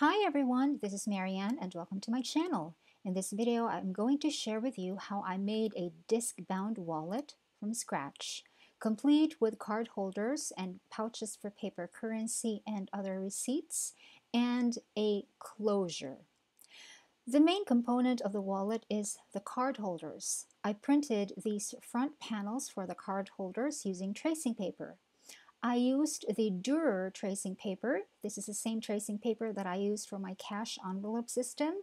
Hi everyone, this is Marianne and welcome to my channel. In this video, I'm going to share with you how I made a disc-bound wallet from scratch, complete with card holders and pouches for paper currency and other receipts, and a closure. The main component of the wallet is the card holders. I printed these front panels for the card holders using tracing paper. I used the Durer tracing paper. This is the same tracing paper that I used for my cash envelope system,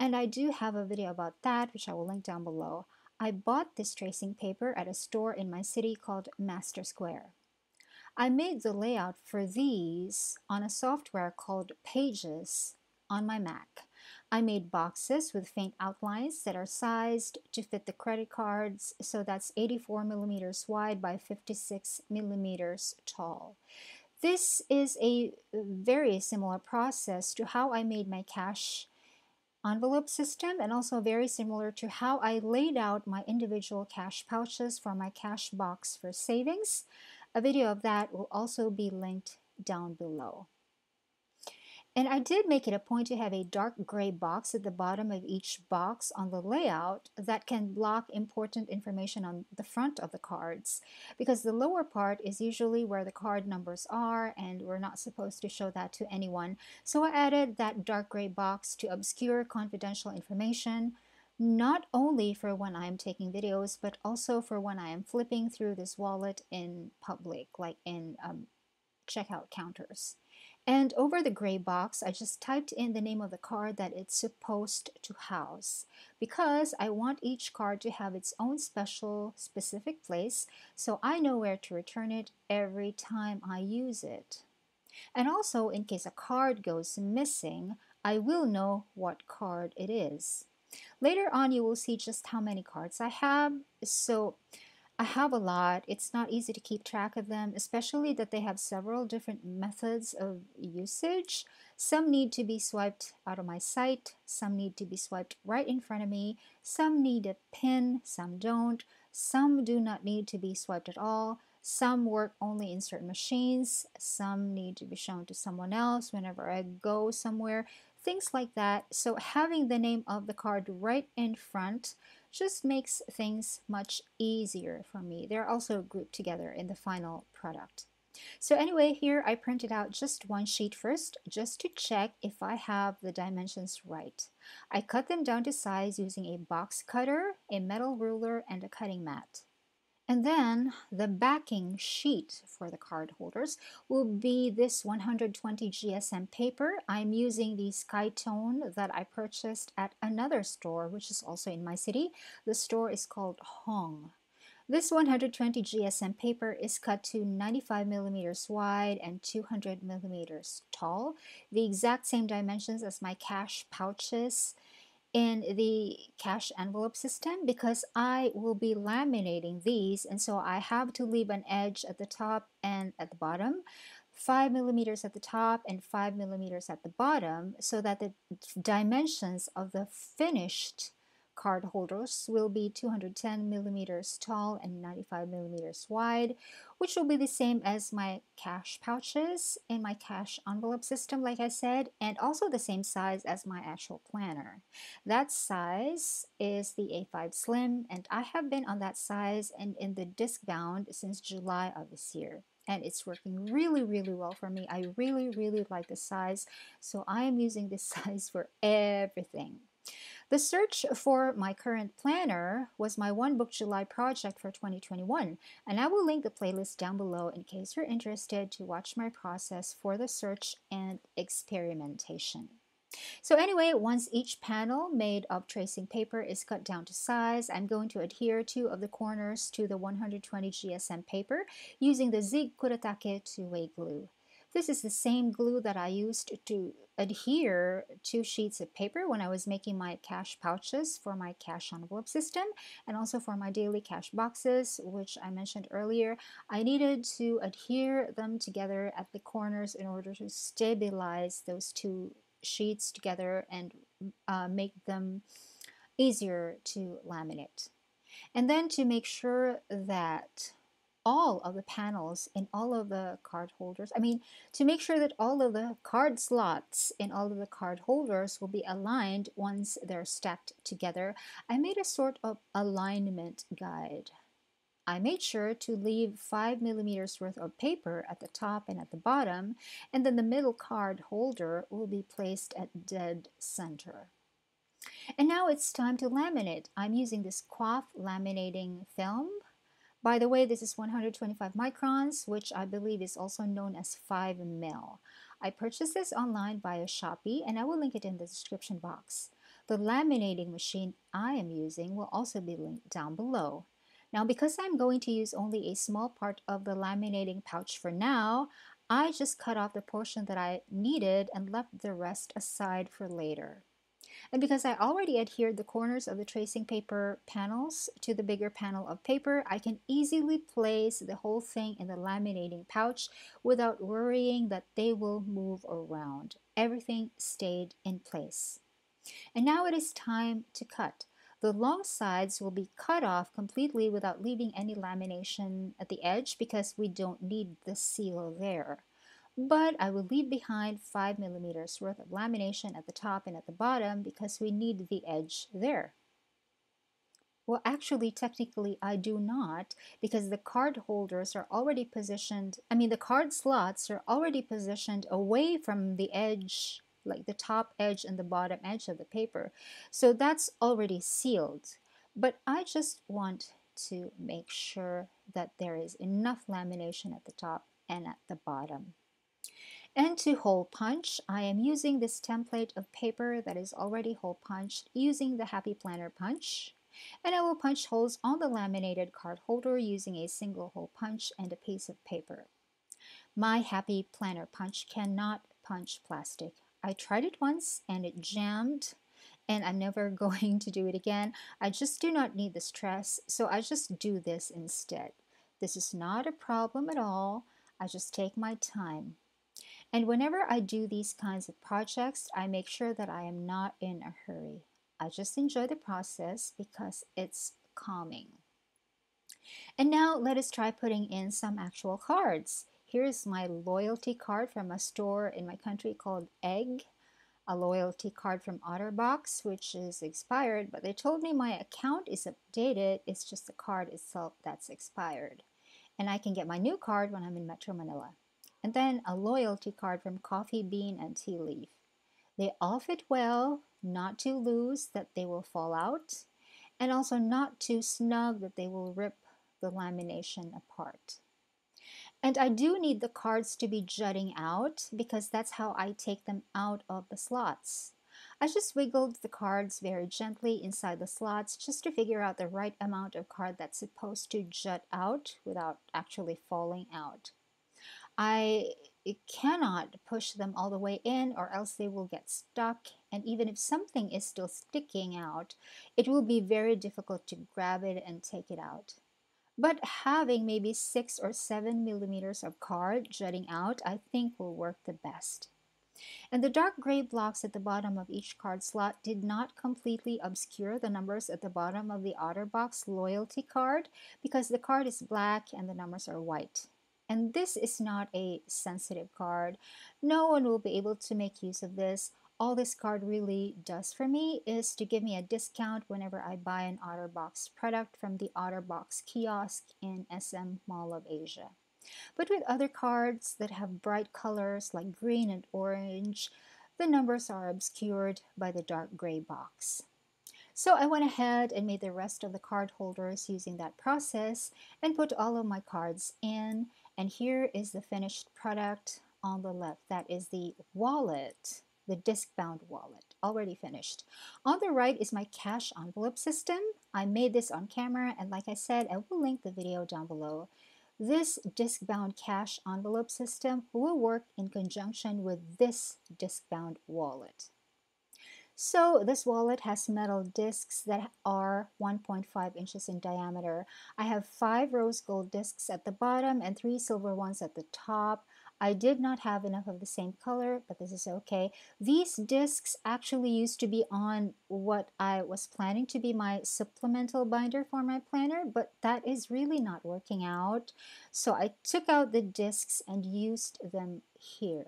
and I do have a video about that, which I will link down below. I bought this tracing paper at a store in my city called Master Square. I made the layout for these on a software called Pages on my Mac. I made boxes with faint outlines that are sized to fit the credit cards, so that's 84 millimeters wide by 56 millimeters tall. This is a very similar process to how I made my cash envelope system, and also very similar to how I laid out my individual cash pouches for my cash box for savings. A video of that will also be linked down below. And I did make it a point to have a dark gray box at the bottom of each box on the layout that can block important information on the front of the cards, because the lower part is usually where the card numbers are and we're not supposed to show that to anyone. So I added that dark gray box to obscure confidential information, not only for when I'm taking videos, but also for when I am flipping through this wallet in public, like in checkout counters. And over the gray box, I just typed in the name of the card that it's supposed to house, because I want each card to have its own special, specific place, so I know where to return it every time I use it. And also, in case a card goes missing, I will know what card it is. Later on, you will see just how many cards I have, so I have a lot. It's not easy to keep track of them, especially that they have several different methods of usage. Some need to be swiped out of my sight, some need to be swiped right in front of me, some need a pin, some don't, some do not need to be swiped at all, some work only in certain machines, some need to be shown to someone else whenever I go somewhere, things like that. So having the name of the card right in front just makes things much easier for me. They're also grouped together in the final product. So anyway, here I printed out just one sheet first, just to check if I have the dimensions right. I cut them down to size using a box cutter, a metal ruler, and a cutting mat. And then the backing sheet for the card holders will be this 120 GSM paper. I'm using the Skytone that I purchased at another store, which is also in my city. The store is called Hong. This 120 GSM paper is cut to 95 millimeters wide and 200 millimeters tall, the exact same dimensions as my cash pouches in the cash envelope system, because I will be laminating these, and so I have to leave an edge at the top and at the bottom, 5 millimeters at the top and 5 millimeters at the bottom, so that the dimensions of the finished card holders will be 210 millimeters tall and 95 millimeters wide, which will be the same as my cash pouches in my cash envelope system, like I said, and also the same size as my actual planner. That size is the A5 Slim, and I have been on that size and in the disc bound since July of this year. And it's working really, really well for me. I really, really like the size, so I am using this size for everything. The search for my current planner was my One Book July project for 2021, and I will link the playlist down below in case you're interested to watch my process for the search and experimentation. So anyway, once each panel made of tracing paper is cut down to size, I'm going to adhere two of the corners to the 120 GSM paper using the Zig Kuretake two-way glue. This is the same glue that I used to adhere two sheets of paper when I was making my cash pouches for my cash envelope system, and also for my daily cash boxes, which I mentioned earlier. I needed to adhere them together at the corners in order to stabilize those two sheets together and make them easier to laminate. And then to make sure that all of the panels in all of the card holders. I mean, to make sure that all of the card slots in all of the card holders will be aligned once they're stacked together, I made a sort of alignment guide. I made sure to leave 5 millimeters worth of paper at the top and at the bottom, and then the middle card holder will be placed at dead center. And now it's time to laminate. I'm using this Coff laminating film. By the way, this is 125 microns, which I believe is also known as 5 mil. I purchased this online via Shopee, and I will link it in the description box. The laminating machine I am using will also be linked down below. Now, because I'm going to use only a small part of the laminating pouch for now, I just cut off the portion that I needed and left the rest aside for later. And because I already adhered the corners of the tracing paper panels to the bigger panel of paper, I can easily place the whole thing in the laminating pouch without worrying that they will move around. Everything stayed in place. And now it is time to cut. The long sides will be cut off completely without leaving any lamination at the edge because we don't need the seal there. But I will leave behind 5 millimeters worth of lamination at the top and at the bottom because we need the edge there. Well, actually, technically, I do not, because the card holders are already positioned, the card slots are already positioned away from the edge, like the top edge and the bottom edge of the paper. So that's already sealed. But I just want to make sure that there is enough lamination at the top and at the bottom. And to hole punch, I am using this template of paper that is already hole punched using the Happy Planner punch. And I will punch holes on the laminated card holder using a single hole punch and a piece of paper. My Happy Planner punch cannot punch plastic. I tried it once and it jammed, and I'm never going to do it again. I just do not need the stress, so I just do this instead. This is not a problem at all. I just take my time. And whenever I do these kinds of projects, I make sure that I am not in a hurry. I just enjoy the process because it's calming. And now let us try putting in some actual cards. Here is my loyalty card from a store in my country called Egg, a loyalty card from Otterbox, which is expired, but they told me my account is updated, it's just the card itself that's expired. And I can get my new card when I'm in Metro Manila. And then a loyalty card from Coffee Bean and Tea Leaf. They all fit well, not too loose that they will fall out, and also not too snug that they will rip the lamination apart. And I do need the cards to be jutting out because that's how I take them out of the slots. I just wiggled the cards very gently inside the slots just to figure out the right amount of card that's supposed to jut out without actually falling out. I cannot push them all the way in or else they will get stuck, and even if something is still sticking out, it will be very difficult to grab it and take it out. But having maybe 6 or 7 millimeters of card jutting out, I think will work the best. And the dark gray blocks at the bottom of each card slot did not completely obscure the numbers at the bottom of the Otterbox loyalty card because the card is black and the numbers are white. And this is not a sensitive card. No one will be able to make use of this. All this card really does for me is to give me a discount whenever I buy an Otterbox product from the Otterbox kiosk in SM Mall of Asia. But with other cards that have bright colors like green and orange, the numbers are obscured by the dark gray box. So I went ahead and made the rest of the card holders using that process and put all of my cards in. And here is the finished product on the left. That is the wallet. The disc-bound wallet, already finished. On the right is my cash envelope system. I made this on camera, and like I said, I will link the video down below. This disc-bound cash envelope system will work in conjunction with this disc-bound wallet. So this wallet has metal discs that are 1.5 inches in diameter. I have 5 rose gold discs at the bottom and 3 silver ones at the top. I did not have enough of the same color, but this is okay. These discs actually used to be on what I was planning to be my supplemental binder for my planner, but that is really not working out. So I took out the discs and used them here.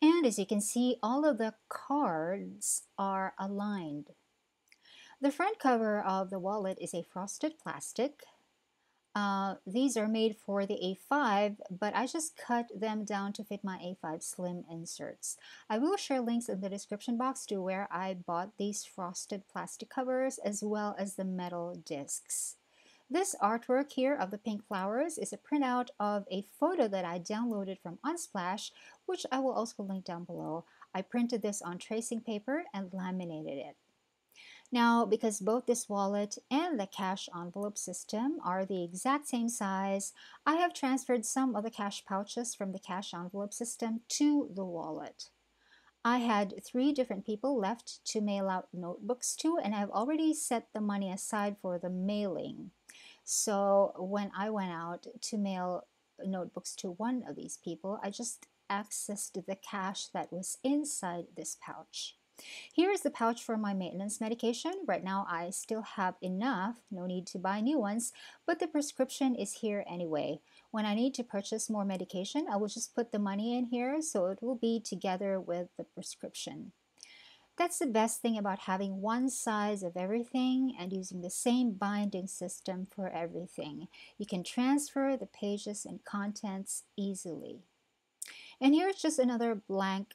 And as you can see, all of the cards are aligned. The front cover of the wallet is a frosted plastic. These are made for the A5, but I just cut them down to fit my A5 slim inserts. I will share links in the description box to where I bought these frosted plastic covers as well as the metal discs. This artwork here of the pink flowers is a printout of a photo that I downloaded from Unsplash, which I will also link down below. I printed this on tracing paper and laminated it. Now, because both this wallet and the cash envelope system are the exact same size, I have transferred some of the cash pouches from the cash envelope system to the wallet. I had 3 different people left to mail out notebooks to, and I've already set the money aside for the mailing. So when I went out to mail notebooks to one of these people, I just accessed the cash that was inside this pouch. Here is the pouch for my maintenance medication. Right now I still have enough, no need to buy new ones, but the prescription is here anyway. When I need to purchase more medication, I will just put the money in here, so it will be together with the prescription. That's the best thing about having one size of everything and using the same binding system for everything. You can transfer the pages and contents easily. And here's just another blank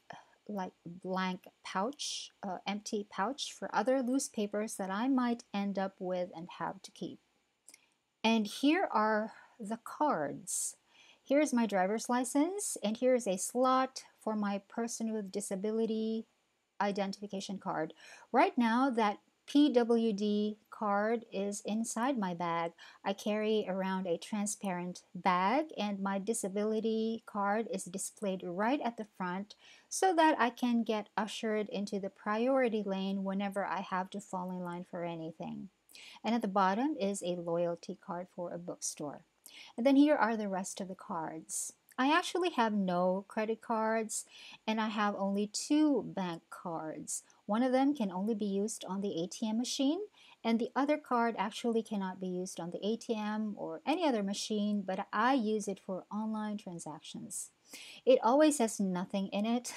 pouch, empty pouch for other loose papers that I might end up with and have to keep. And here are the cards. Here's my driver's license, and here's a slot for my person with disability identification card. Right now that PWD card is inside my bag. I carry around a transparent bag, and my disability card is displayed right at the front so that I can get ushered into the priority lane whenever I have to fall in line for anything. And at the bottom is a loyalty card for a bookstore. And then here are the rest of the cards. I actually have no credit cards, and I have only 2 bank cards. One of them can only be used on the ATM machine, and the other card actually cannot be used on the ATM or any other machine, but I use it for online transactions. It always has nothing in it,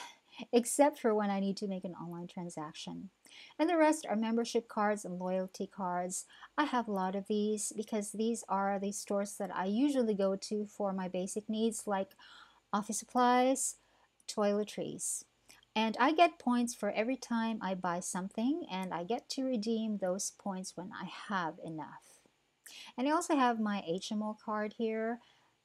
except for when I need to make an online transaction. And the rest are membership cards and loyalty cards. I have a lot of these because these are the stores that I usually go to for my basic needs like office supplies, toiletries. And I get points for every time I buy something, and I get to redeem those points when I have enough. And I also have my HMO card here.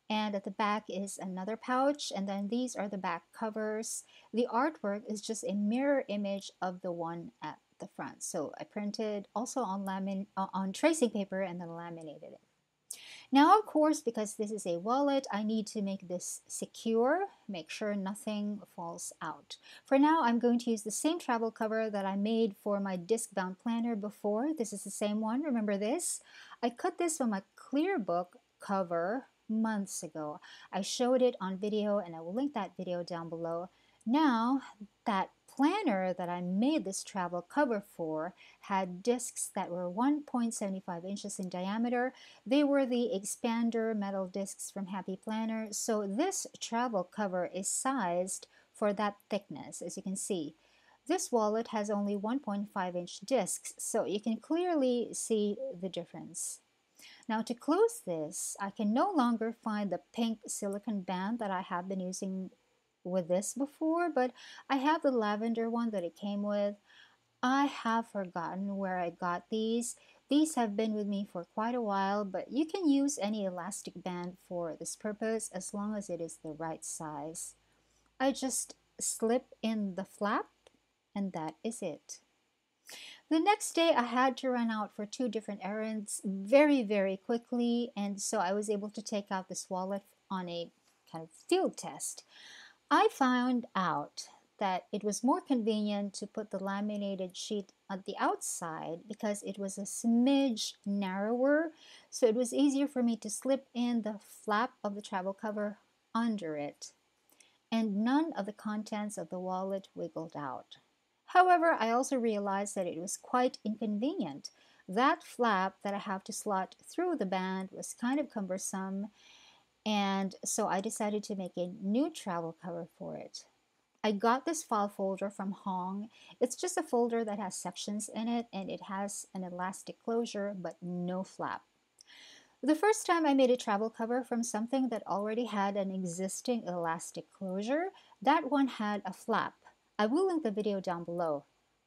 And at the back is another pouch, and then these are the back covers. The artwork is just a mirror image of the one at the front. So I printed also on tracing paper and then laminated it. Now, of course, because this is a wallet, I need to make this secure, make sure nothing falls out. For now, I'm going to use the same travel cover that I made for my disc-bound planner before. This is the same one, remember this? I cut this from a clear book cover months ago. I showed it on video, and I will link that video down below. Now, that planner that I made this travel cover for had discs that were 1.75 inches in diameter. They were the expander metal discs from Happy Planner, so this travel cover is sized for that thickness, as you can see. This wallet has only 1.5 inch discs, so you can clearly see the difference. Now to close this, I can no longer find the pink silicone band that I have been using with this before, but I have the lavender one that it came with. I have forgotten where I got these. These have been with me for quite a while, but you can use any elastic band for this purpose as long as it is the right size. I just slip in the flap, and that is it. The next day, I had to run out for 2 different errands very, very quickly, and so I was able to take out this wallet on a kind of field test. I found out that it was more convenient to put the laminated sheet at the outside because it was a smidge narrower, so it was easier for me to slip in the flap of the travel cover under it, and none of the contents of the wallet wiggled out. However, I also realized that it was quite inconvenient. That flap that I have to slot through the band was kind of cumbersome, and so I decided to make a new travel cover for it. I got this file folder from Hong. It's just a folder that has sections in it, and it has an elastic closure but no flap. The first time I made a travel cover from something that already had an existing elastic closure, that one had a flap. I will link the video down below.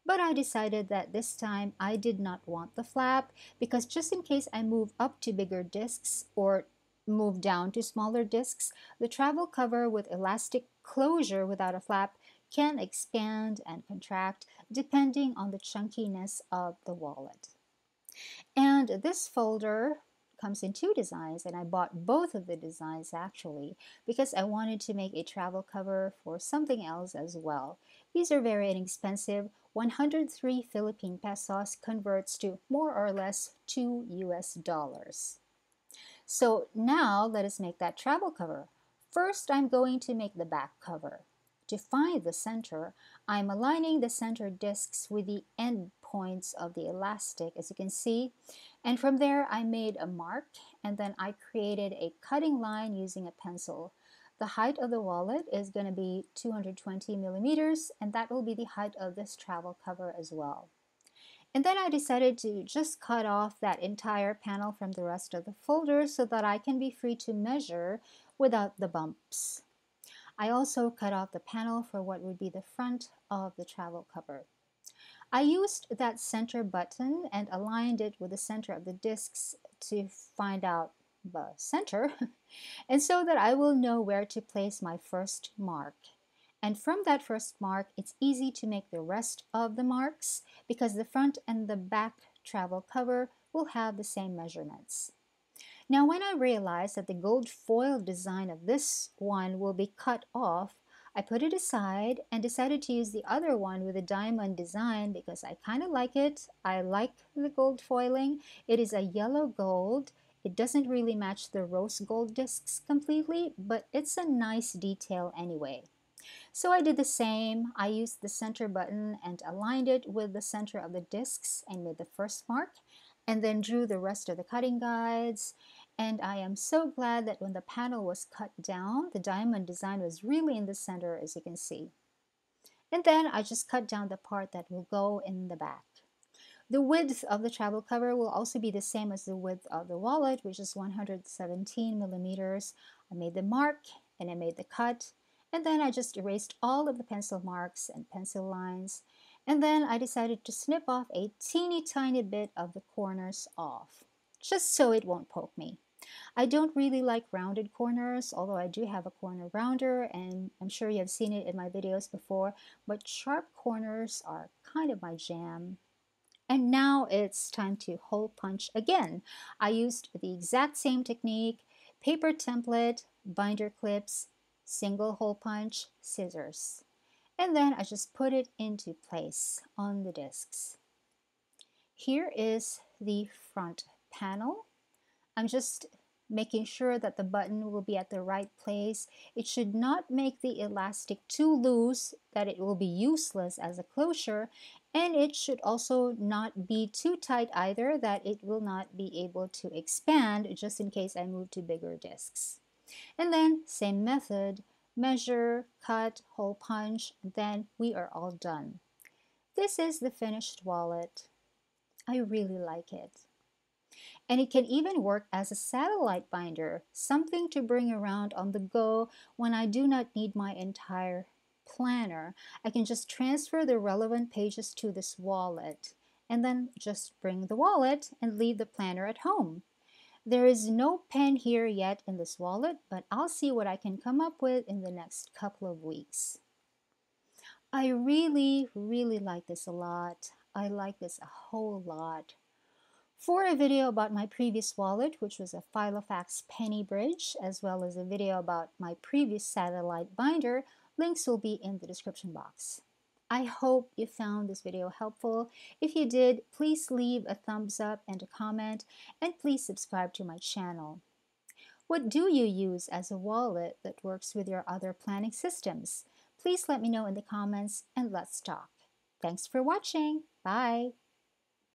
But I decided that this time I did not want the flap, because just in case I move up to bigger discs or move down to smaller discs, the travel cover with elastic closure without a flap can expand and contract depending on the chunkiness of the wallet. And this folder comes in two designs, and I bought both of the designs actually because I wanted to make a travel cover for something else as well. These are very inexpensive. 103 Philippine pesos converts to more or less $2 US. So now let us make that travel cover. First, I'm going to make the back cover. To find the center, I'm aligning the center discs with the end points of the elastic, as you can see, and from there I made a mark, and then I created a cutting line using a pencil. The height of the wallet is going to be 220 millimeters, and that will be the height of this travel cover as well. And then I decided to just cut off that entire panel from the rest of the folder so that I can be free to measure without the bumps. I also cut off the panel for what would be the front of the travel cover. I used that center button and aligned it with the center of the discs to find out the center, and so that I will know where to place my first mark. And from that first mark, it's easy to make the rest of the marks because the front and the back travel cover will have the same measurements. Now, when I realized that the gold foil design of this one will be cut off, I put it aside and decided to use the other one with a diamond design because I kind of like it. I like the gold foiling. It is a yellow gold. It doesn't really match the rose gold discs completely, but it's a nice detail anyway. So I did the same. I used the center button and aligned it with the center of the discs and made the first mark, and then drew the rest of the cutting guides. And I am so glad that when the panel was cut down, the diamond design was really in the center, as you can see. And then I just cut down the part that will go in the back. The width of the travel cover will also be the same as the width of the wallet, which is 117 millimeters. I made the mark and I made the cut, and then I just erased all of the pencil marks and pencil lines, and then I decided to snip off a teeny tiny bit of the corners off, just so it won't poke me. I don't really like rounded corners, although I do have a corner rounder, and I'm sure you have seen it in my videos before, but sharp corners are kind of my jam. And now it's time to hole punch again. I used the exact same technique: paper template, binder clips, single hole punch, scissors. And then I just put it into place on the discs. Here is the front panel. I'm just making sure that the button will be at the right place. It should not make the elastic too loose that it will be useless as a closure, and it should also not be too tight either that it will not be able to expand just in case I move to bigger discs. And then same method: measure, cut, hole punch, and then we are all done. This is the finished wallet. I really like it. And it can even work as a satellite binder, something to bring around on the go when I do not need my entire planner. I can just transfer the relevant pages to this wallet and then just bring the wallet and leave the planner at home. There is no pen here yet in this wallet, but I'll see what I can come up with in the next couple of weeks. I really like this a lot. I like this a whole lot. For a video about my previous wallet, which was a Filofax Pennybridge, as well as a video about my previous satellite binder, links will be in the description box. I hope you found this video helpful. If you did, please leave a thumbs up and a comment, and please subscribe to my channel. What do you use as a wallet that works with your other planning systems? Please let me know in the comments and let's talk. Thanks for watching. Bye.